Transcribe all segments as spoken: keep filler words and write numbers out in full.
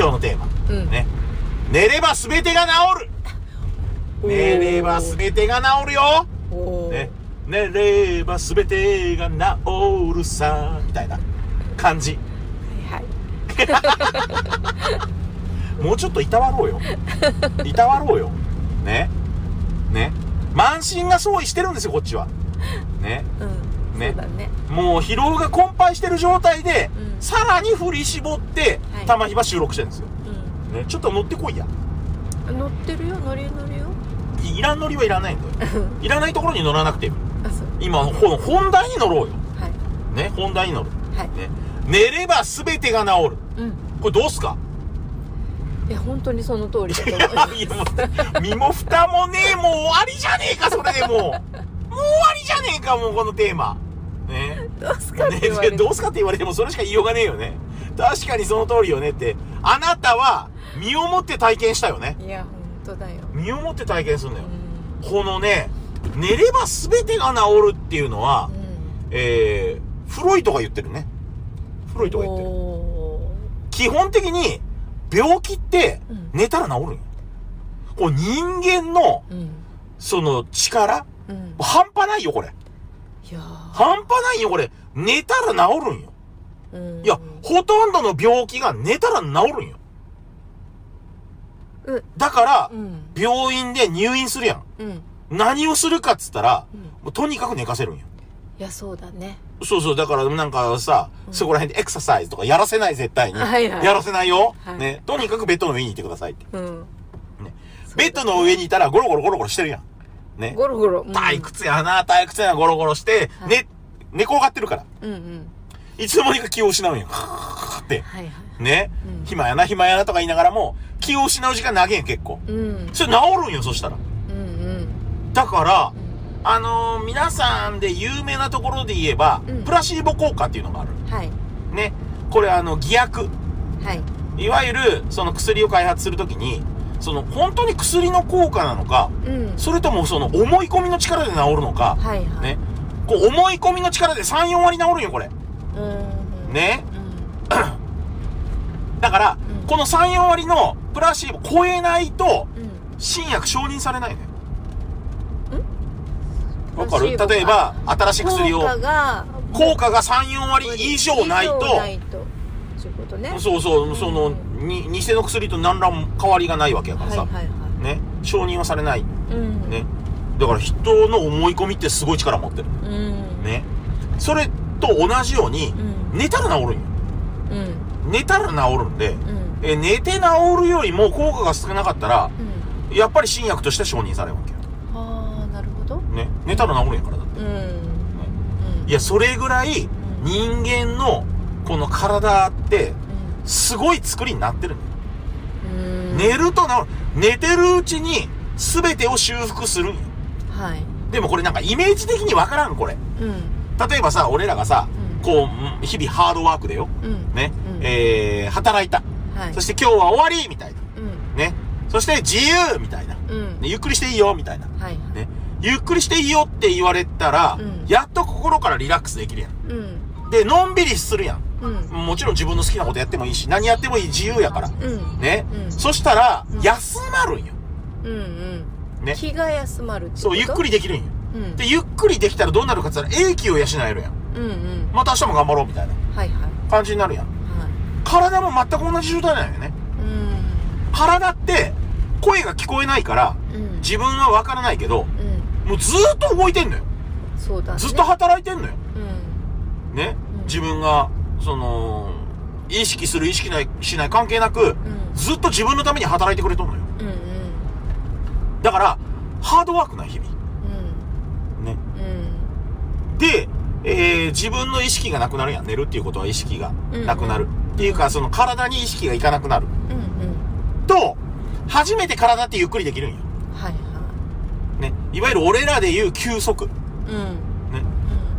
今日のテーマ、うん、ね。寝れば全てが治る。寝れば全てが治るよ、ね、寝れば全てが治るさみたいな感じ。はい、もうちょっといたわろうよ、いたわろうよね。ね、満身が創痍してるんですよこっちはね。うん、ね、そうだね。もう疲労が困憊してる状態で、うん、さらに振り絞って玉ひば収録してるんですよ、はい、ね、ちょっと乗ってこいや。乗ってるよ、乗り乗りよ。いらん乗りはいらないんだよ。いらないところに乗らなくていい。今この本題に乗ろうよ。はい、ね、本題に乗る。はい、ね、寝ればすべてが治る。うん、これどうすか。いや本当にその通りだと思います。いやいや身も蓋もねえ、もう終わりじゃねえかそれでもう。もう終わりじゃねえかもうこのテーマ。ね、どうすかって言われて、どうすかって言われてもそれしか言いようがねえよね。確かにその通りよねって。あなたは身をもって体験したよね。いや本当だよ。身をもって体験するんだよ。うん、このね、寝ればすべてが治るっていうのは、うん、えー、フロイトが言ってるね。フロイトが言ってる。基本的に病気って寝たら治るんよ。うん、こう人間の、うん、その力、うん、半端ないよこれ。いや半端ないよこれ。寝たら治るんよ。うん、いやほとんどの病気が寝たら治るんよ。だから、うん、病院で入院するやん。うん、何をするかっつったら、うん、もうとにかく寝かせるんや。いや、そうだね。そうそう、だからなんかさ、うん、そこら辺でエクササイズとかやらせない、絶対に。はいはい、やらせないよ、はい、ね。とにかくベッドの上にいてくださいって。うんね、ベッドの上にいたらゴロゴロゴロゴロしてるやん。ね。ゴロゴロ。うん、退屈やな、退屈やな、ゴロゴロして、はい、ね、寝転がってるから。うんうん、いつの間にか気を失うんや。って。はいはい、ね、うん、暇やな、暇やなとか言いながらも、気を失う時間長いん結構、うん、それ治るんよそしたら、うんうん、だから、うん、あのー、皆さんで有名なところで言えば、うん、プラシーボ効果っていうのがある、はい、ね、これあの偽薬、はい、いわゆるその薬を開発するときにその本当に薬の効果なのか、うん、それともその思い込みの力で治るのか、はいはい、ね、こう思い込みの力でさん、よんわり治るんよこれ、うん、ね、うん、だから、うん、このさん、よんわりのプラシーボ超えないと、新薬承認されないね。わかる？例えば、新しい薬を、効果が、効果がさん、よんわり以上ないと、そうそう、その、に、偽の薬と何ら変わりがないわけやからさ、ね、承認はされない。ね。だから人の思い込みってすごい力持ってる。ね。それと同じように、寝たら治るんよ。寝たら治るんで、え寝て治るよりも効果が少なかったら、うん、やっぱり新薬として承認されるわけよ。ああ、なるほど。ね、寝たら治るんやからだって。うん、ね、うん、いや、それぐらい人間のこの体ってすごい作りになってるんだよ。うん、寝ると治る。寝てるうちに全てを修復するんよ。はい。でもこれなんかイメージ的にわからんこれ。うん、例えばさ、俺らがさ、うん、こう、日々ハードワークでよ。うん、ね、うん、えー、働いた。そして今日は終わりみたいな。ね。そして自由みたいな。ゆっくりしていいよみたいな。ね。ゆっくりしていいよって言われたら、やっと心からリラックスできるやん。で、のんびりするやん。もちろん自分の好きなことやってもいいし、何やってもいい自由やから。ね。そしたら、休まるんよ。ね。気が休まる。そう、ゆっくりできるんよ。で、ゆっくりできたらどうなるかって言ったら、英気を養えるやん。また明日も頑張ろうみたいな感じになるやん。体も全く同じ状態なんよね。うん、体って声が聞こえないから、うん、自分は分からないけど、うん、もうずーっと動いてんのよ。そうだね、ずっと働いてんのよ。うん、ね、うん、自分がその意識する意識ないしない関係なく、うん、ずっと自分のために働いてくれとんのよ。うんうん、だからハードワークな日々。うん、ね。うん、で、えー、自分の意識がなくなるやん。寝るっていうことは意識がなくなる。うんうんっていうか、その体に意識がいかなくなる。うんうん、と、初めて体ってゆっくりできるんよ。はいはい。ね。いわゆる俺らで言う休息。うん。ね。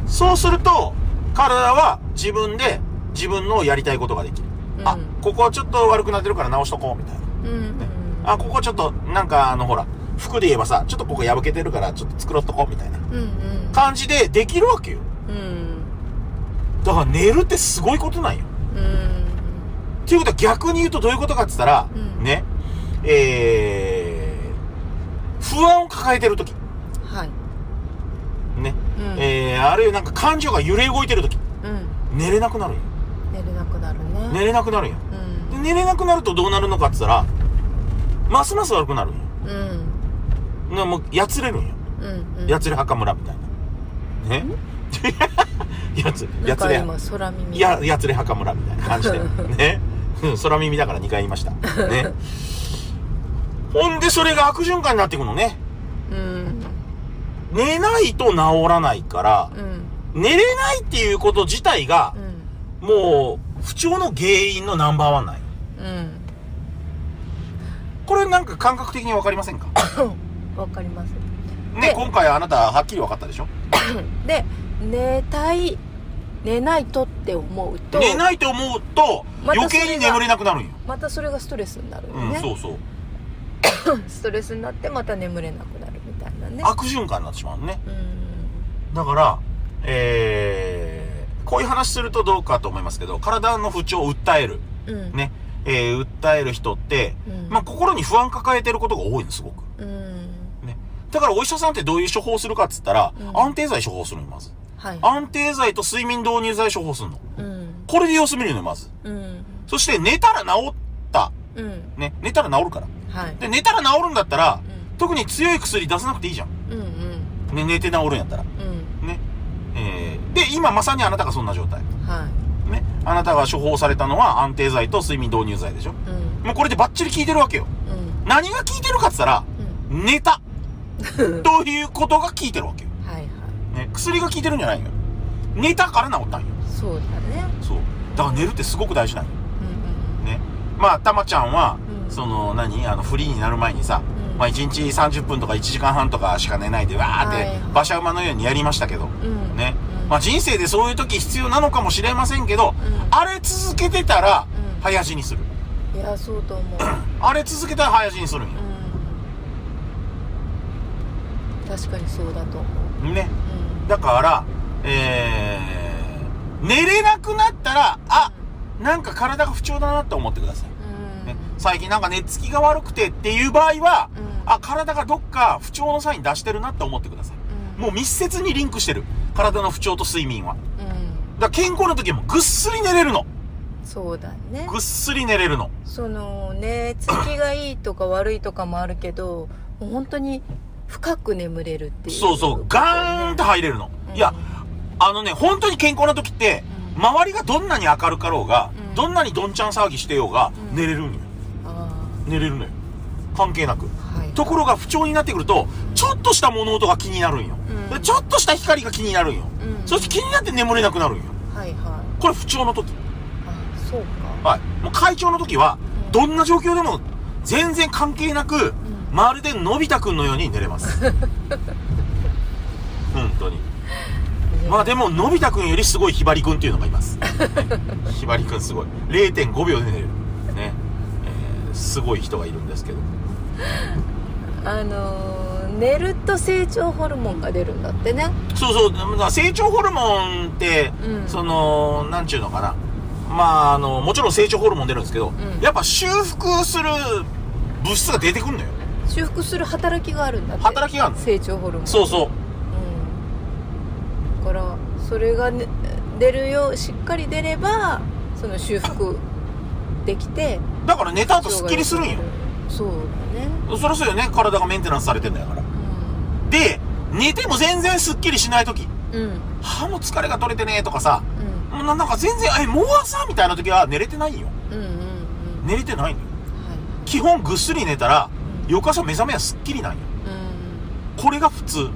うん、そうすると、体は自分で自分のやりたいことができる。うん、あ、ここはちょっと悪くなってるから直しとこう、みたいな。うんうん、ね。あ、ここちょっと、なんかあの、ほら、服で言えばさ、ちょっとここ破けてるからちょっと繕っとこう、みたいな。うんうん。感じでできるわけよ。うん。だから寝るってすごいことなんよ。うん。っていうことは逆に言うとどういうことかって言ったら、うん、ね、えー、不安を抱えてるとき。はい。ね。うん、えー、あるいはなんか感情が揺れ動いてるとき。うん、寝れなくなるんや。寝れなくなるね。寝れなくなるんや。うん、で、寝れなくなるとどうなるのかって言ったら、ますます悪くなるんや。うん。な、もう、やつれるんや。うん、うん。やつれ墓村みたいな。ね。やつ、やつれ、いや、やつれ墓村みたいな感じで。ね。うん、空耳だからにかい言いました。ね。ほんで、それが悪循環になっていくのね。うん。寝ないと治らないから、うん、寝れないっていうこと自体が、うん、もう、不調の原因のナンバーワンなんよ。うん。これなんか感覚的にわかりませんか？わかります。ね、今回あなたはっきりわかったでしょ？で、寝たい、寝ないとって思うと、寝ないと思うと余計に眠れなくなるんよ。またそれがストレスになるよね。うん、そうそう。ストレスになってまた眠れなくなるみたいなね。悪循環になってしまうね。うん、だから、えー、こういう話するとどうかと思いますけど、体の不調を訴える、うん、ね、えー、訴える人って、うん、まあ心に不安抱えてることが多いんです、すごく。うん、ね、だからお医者さんってどういう処方するかっつったら、うん、安定剤処方するのまず。はい、安定剤と睡眠導入剤処方するの。うん、これで様子見るのまず。うん、そして寝たら治った。うん、ね、寝たら治るから。はい、で、寝たら治るんだったら、うん、特に強い薬出さなくていいじゃん。うんうん、ね、寝て治るんやったら。うん、ね、えー。で、今まさにあなたがそんな状態。はい、ね。あなたが処方されたのは安定剤と睡眠導入剤でしょ。うん、もうこれでバッチリ効いてるわけよ。うん、何が効いてるかって言ったら、うん、寝た。ということが効いてるわけよ。はいはい。ね、薬が効いてるんじゃないのよ。寝たから治ったんよ。そうだね。そう。だから寝るってすごく大事なのよ。うんうん、ね。まあ、たまちゃんは、その何あのフリーになる前にさ、うん、まあいちにちさんじゅっぷんとかいちじかんはんとかしか寝ないでわーって馬車馬のようにやりましたけど、うん、ね、うん、まあ人生でそういう時必要なのかもしれませんけど、うん、あれ続けてたら早死にする、うん、いやそうと思うあれ続けたら早死にするんよ、うん、確かにそうだと思うね、うん、だから、えー、寝れなくなったらあ、なんか体が不調だなって思ってください。最近なんか寝つきが悪くてっていう場合は、うん、あ、体がどっか不調のサイン出してるなって思ってください。うん、もう密接にリンクしてる。体の不調と睡眠は。うん、だ健康の時もぐっすり寝れるの。そうだね。ぐっすり寝れるの。その、寝つきがいいとか悪いとかもあるけど、もう本当に深く眠れるっていう、ね。そうそう、ガーンと入れるの。うん、いや、あのね、本当に健康な時って、うん、周りがどんなに明るかろうが、うん、どんなにどんちゃん騒ぎしてようが、うん、寝れるんよ。寝れるのよ関係なく、はい、ところが不調になってくるとちょっとした物音が気になるんよ、うん、ちょっとした光が気になるんよ、うん、そして気になって眠れなくなるんよ、はいはい、これ不調の時、あ、そうか、はい、もう快調の時はどんな状況でも全然関係なく、うん、まるでのび太くんのように寝れます本当にまあでものび太くんよりすごいひばりくんっていうのがいます、ね、ひばりくんすごい れいてんごびょうで寝れるね、すごい人がいるんですけど、あのー、寝ると成長ホルモンが出るんだってね。そうそう、だから成長ホルモンって、うん、そのなんちゅうのかな、まああのもちろん成長ホルモン出るんですけど、うん、やっぱ修復する物質が出てくるのよ。修復する働きがあるんだって。働きがあるの。成長ホルモン。そうそう。うん、だからそれが、ね、出るようしっかり出ればその修復。できてだから寝た後すっきりするんよ。そうだね。そりゃそうよね、体がメンテナンスされてんだから、うん、で寝ても全然すっきりしない時、うん、歯の疲れが取れてねーとかさ、うん、もうなんか全然えもう朝みたいな時は寝れてないよ。寝れてないのよ、はい、基本ぐっすり寝たら翌朝目覚めはすっきりなんよ、うん、これが普通。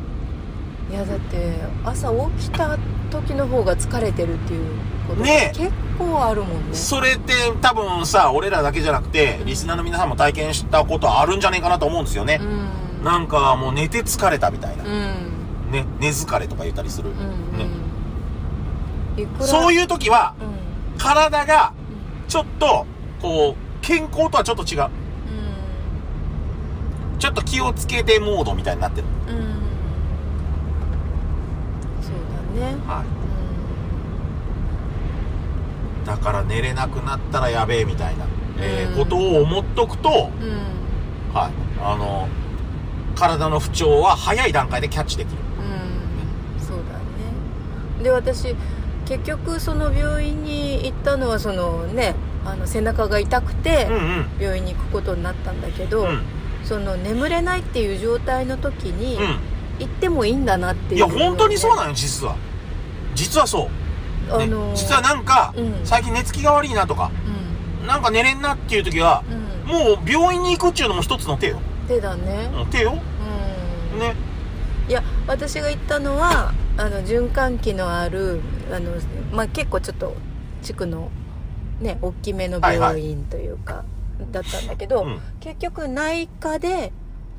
いやだって朝起きた時の方が疲れてるっていうことね、結構あるもんね。それって多分さ、俺らだけじゃなくて、うん、リスナーの皆さんも体験したことあるんじゃねえかなと思うんですよね、うん、なんかもう寝て疲れたみたいな、うん、ね、寝疲れとか言ったりする、そういう時は、うん、体がちょっとこう健康とはちょっと違う、うん、ちょっと気をつけてモードみたいになってる、うんね、はい、だから寝れなくなったらやべえみたいな、えー、ことを思っとくと、うん、はい、あの体の不調は早い段階でキャッチできる。うん、そうだね。で、私結局その病院に行ったのはそのね、あの背中が痛くて病院に行くことになったんだけど、うん、その眠れないっていう状態の時に行ってもいいんだなっていう、ね、いや本当にそうなの、実は実はそう、ね、あのー、実はなんか、うん、最近寝つきが悪いなとか、うん、なんか寝れんなっていう時は、うん、もう病院に行くっていうのも一つの手よ。手だね、手よ、うん、ね。いや私が行ったのはあの循環器のあるあの、まあ、結構ちょっと地区のね、大きめの病院というか、はい、はい、だったんだけど、うん、結局内科で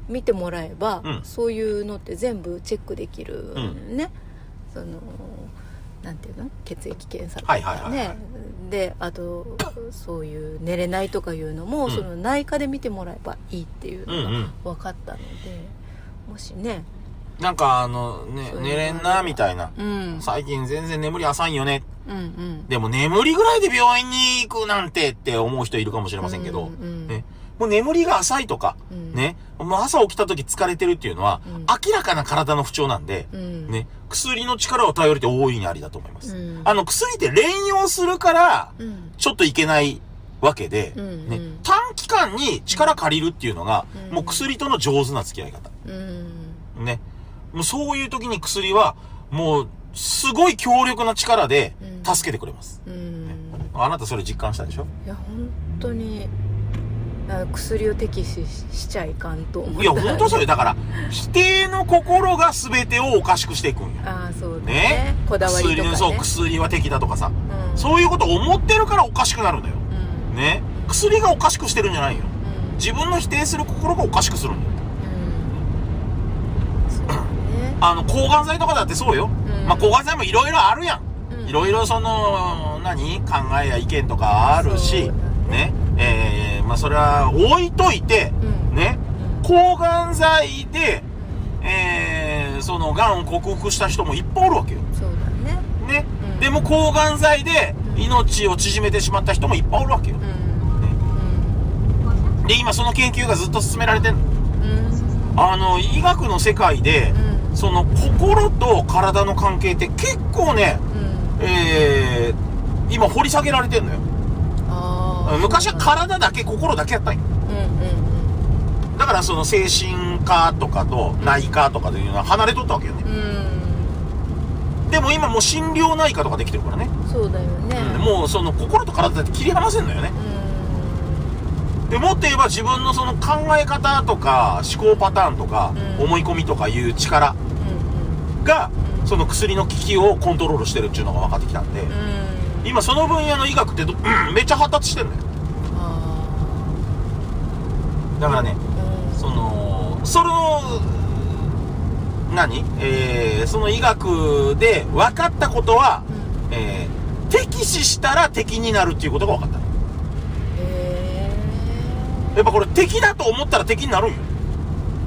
見てもらえば、うん、そういうのって全部チェックできるね、うん、そのなんていうの、血液検査とかね、であとそういう寝れないとかいうのも、うん、その内科で見てもらえばいいっていうのが分かったので、うん、うん、もしねなんかあの、ね、寝れんなみたいな、うん、最近全然眠り浅いよね、うん、うん、でも眠りぐらいで病院に行くなんてって思う人いるかもしれませんけど、うん、うん、ね、もう眠りが浅いとか、うん、ね、もう朝起きた時疲れてるっていうのは、うん、明らかな体の不調なんで、うん、ね、薬の力を頼りて大いにありだと思います、うん、あの薬って連用するからちょっといけないわけで、うん、うん、ね、短期間に力借りるっていうのが、うん、もう薬との上手な付き合い方、うん、ね、もうそういう時に薬はもうすごい強力な力で助けてくれます、うん、ね、あなたそれ実感したでしょ。いや本当に薬を敵視 し, しちゃいかんと思った。いや本当それだから否定の心が全てをおかしくしていくんよ。ああそうね、ね、こだわりとか、ね、薬, そう薬は敵だとかさ、うん、そういうことを思ってるからおかしくなるんだよ、うん、ね、薬がおかしくしてるんじゃないよ、うん、自分の否定する心がおかしくするんだよ。あの抗がん剤とかだってそうよ、うん、まあ抗がん剤もいろいろあるやん、いろいろその何考えや意見とかあるし、ね、えー、まあそれは置いといて、うん、ね、抗がん剤で、えー、そのがんを克服した人もいっぱいおるわけよ。そうだね、ね、うん、でも抗がん剤で命を縮めてしまった人もいっぱいおるわけよ、ね、で今その研究がずっと進められてる、うん、あの医学の世界で、うん、その心と体の関係って結構ね、うん、えー、今掘り下げられてんのよ。あ、昔は体だけ心だけやったんよ、うん、うん、だからその精神科とかと内科とかというのは離れとったわけよね、うん、でも今もう心療内科とかできてるからね。そうだよね、うん、もうその心と体って切り離せんのよね、うん、でもっと言えば自分のその考え方とか思考パターンとか思い込みとかいう力がその薬の効きをコントロールしてるっていうのが分かってきたんで、うん、今その分野の医学って、うん、めっちゃ発達してるんだよ。だからね、うん、そのその何、えー、その医学で分かったことは、うん、えー、敵視したら敵になるっていうことが分かった。えー、やっぱこれ敵だと思ったら敵になるんよ。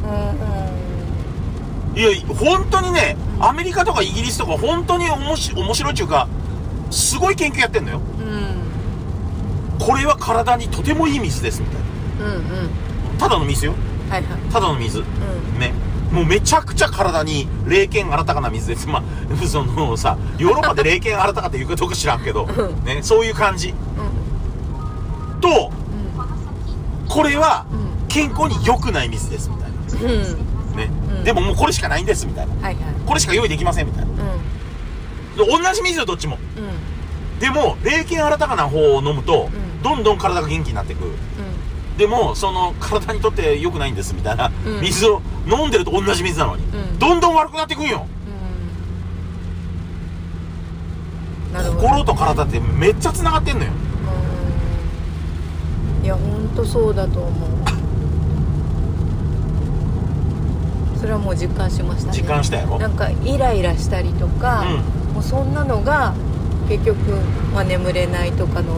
うん、うん、いや本当にね、アメリカとかイギリスとか本当におもし面白いっていうかすごい研究やってんのよ、うん、これは体にとてもいい水ですみたいな、うん、うん、ただの水よ、はい、はい、ただの水、うん、ね、もうめちゃくちゃ体に冷健新たかな水です。まあそのさ、ヨーロッパで冷健新たかって言うかどうか知らんけど、うん、ね、そういう感じ、うん、と、うん、これは健康に良くない水ですみたいな、うん、ね、うん、でももうこれしかないんですみたいな、はい、はい、これしか用意できませんみたいな、うん、同じ水よどっちも、うん、でも冷健新たかな方を飲むと、うん、どんどん体が元気になってくる、うん、でもその体にとって良くないんですみたいな、うん、水を飲んでると同じ水なのに、うん、どんどん悪くなってくんよ、うん、なるほどね、心と体ってめっちゃつながってんのよ、うん、いやほんとそうだと思う。それはもう実感しましたね。実感したやろ。なんかイライラしたりとか、うん、もうそんなのが結局、まあ、眠れないとかの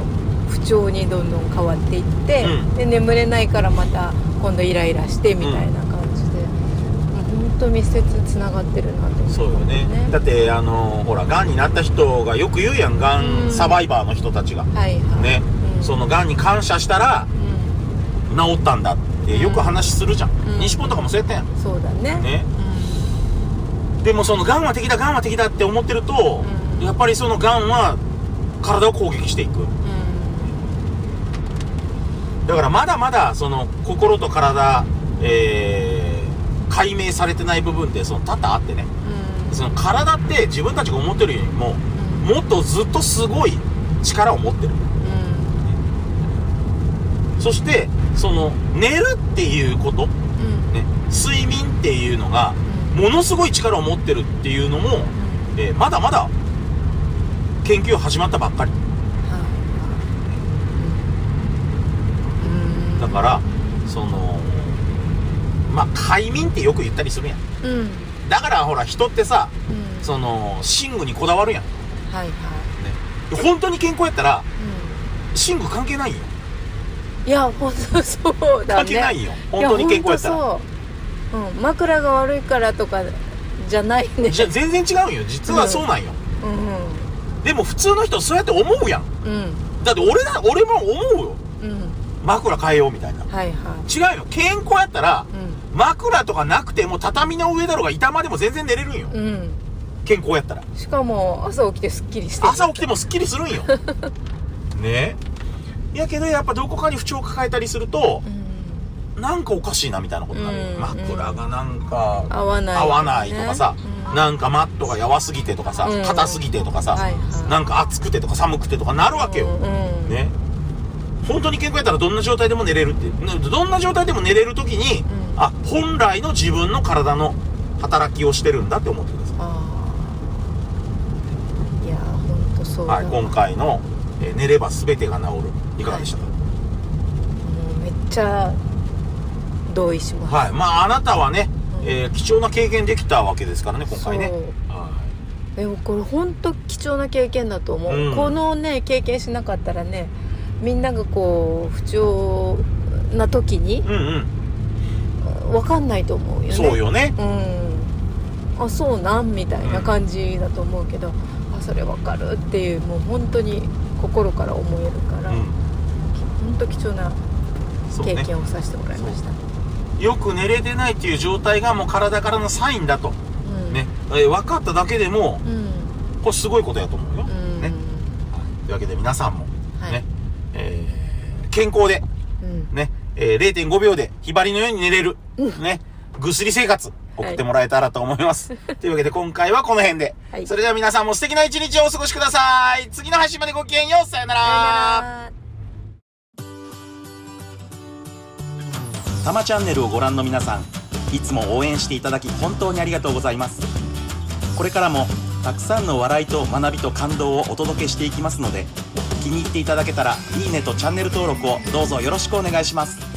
不調にどんどん変わっていって、うん、で眠れないからまた今度イライラしてみたいな感じで、うん、本と密接つながってるなって、ね、そうよね。だってあのほらがんになった人がよく言うやん、がんサバイバーの人たちが、うん、ね、うん、そのがんに感謝したら、うん、治ったんだってよく話するじゃん、うん、西本とかもそうやったやん。そうだね、ね、うん、でもそのがんは敵だ、がんは敵だって思ってると、うん、やっぱりそのがんは体を攻撃していく、うん、だからまだまだその心と体、えー、解明されてない部分ってその多々あってね、うん、その体って自分たちが思ってるよりも、うん、もっとずっとすごい力を持ってる、うん、そしてその寝るっていうこと、うんね、睡眠っていうのがものすごい力を持ってるっていうのも、うんえー、まだまだ研究始まったばっかり、うん、だからそのまあ快眠ってよく言ったりするやん、うん、だからほら人ってさ、うん、その寝具にこだわるやん、はいはい、ね、本当に健康やったら、うん、寝具関係ないよ。いや本当そうだね、関係ないよ本当に健康やったら。いや本当そう、うん、枕が悪いからとかじゃないね。じゃ全然違うよ、実はそうなんよ、うんうんうん、でも普通の人そうやって思うやん、うん、だって 俺, だ俺も思うよ、うん、枕変えようみたいな、はいはい、違うよ、健康やったら、うん、枕とかなくても畳の上だろうが板間でも全然寝れるんよ、うん、健康やったら。しかも朝起きてすっきりしてる、朝起きてもすっきりするんよねえ、やけどやっぱどこかに不調を抱えたりすると、うん、なんかおかしいなみたいなことになる、うん、枕がなんか合わない、合わないとかさ、ね、うん、なんかマットがやわすぎてとかさ、硬すぎてとかさ、なんか暑くてとか寒くてとかなるわけよ、ね。本当に健康やったらどんな状態でも寝れるって、どんな状態でも寝れる時に、うん、あ、本来の自分の体の働きをしてるんだって思ってください。あ、いや本当そうだ、はい、今回の、えー「寝れば全てが治る」いかがでしたか？はい、もうめっちゃ同意します。はい、まああなたはね、えー、貴重な経験できたわけですからね、今回ね。でもこれ本当貴重な経験だと思う、うん、このね経験しなかったらね、みんながこう不調な時に、うん、分かんないと思うよね。そうよね、うん、あ、そうなんみたいな感じだと思うけど、うん、あ、それ分かるっていう、もう本当に心から思えるから、うん、本当貴重な経験をさせてもらいました。よく寝れてないっていう状態がもう体からのサインだと、うん、ね、え分かっただけでも、うん、これすごいことやと思うよ、うん、ね、はい、というわけで皆さんも、はい、ね、えー、健康で、うん、ね、えー、れいてんごびょうでひばりのように寝れる、うん、ね、ぐっすり生活送ってもらえたらと思います、はい、というわけで今回はこの辺で、はい、それでは皆さんも素敵な一日をお過ごしください。次の配信までごきげんよう、さよなら。たまチャンネルをご覧の皆さん、いつも応援していただき本当にありがとうございます。これからもたくさんの笑いと学びと感動をお届けしていきますので、気に入っていただけたらいいねとチャンネル登録をどうぞよろしくお願いします。